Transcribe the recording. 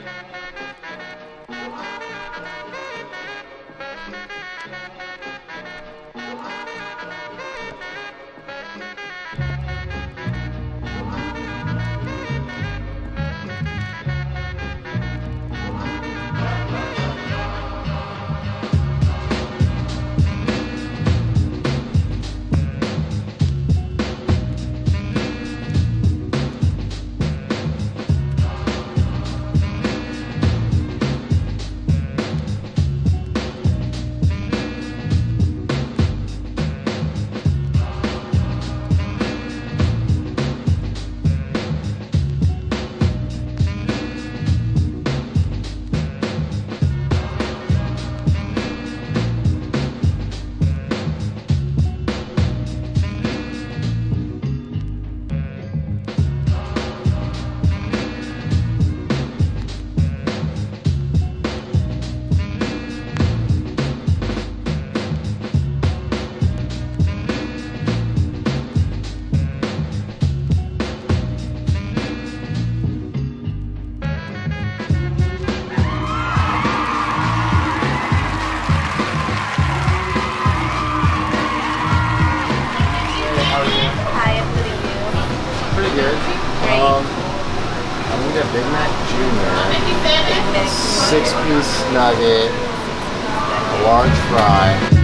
I'm gonna get a Big Mac Jr., 6-piece nugget, a large fry.